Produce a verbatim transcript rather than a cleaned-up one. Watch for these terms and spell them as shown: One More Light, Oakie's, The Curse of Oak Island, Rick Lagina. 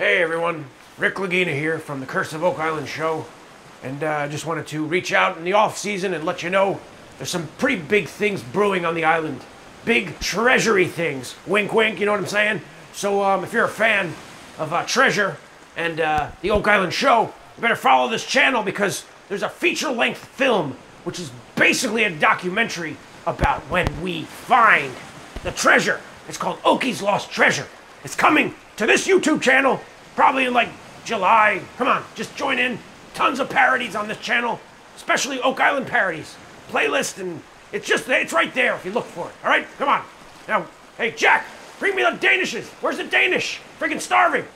Hey everyone, Rick Lagina here from The Curse of Oak Island show, and I uh, just wanted to reach out in the off season and let you know there's some pretty big things brewing on the island. Big treasury things, wink wink, you know what I'm saying? So um, if you're a fan of uh, treasure and uh, the Oak Island show, you better follow this channel because there's a feature-length film which is basically a documentary about when we find the treasure. It's called Oakie's Lost Treasure. It's coming to this YouTube channel, probably in like July. Come on, just join in. Tons of parodies on this channel, especially Oak Island parodies. Playlist, and it's just, it's right there if you look for it. All right, come on. Now, hey, Jack, bring me the Danishes. Where's the Danish? Freaking starving.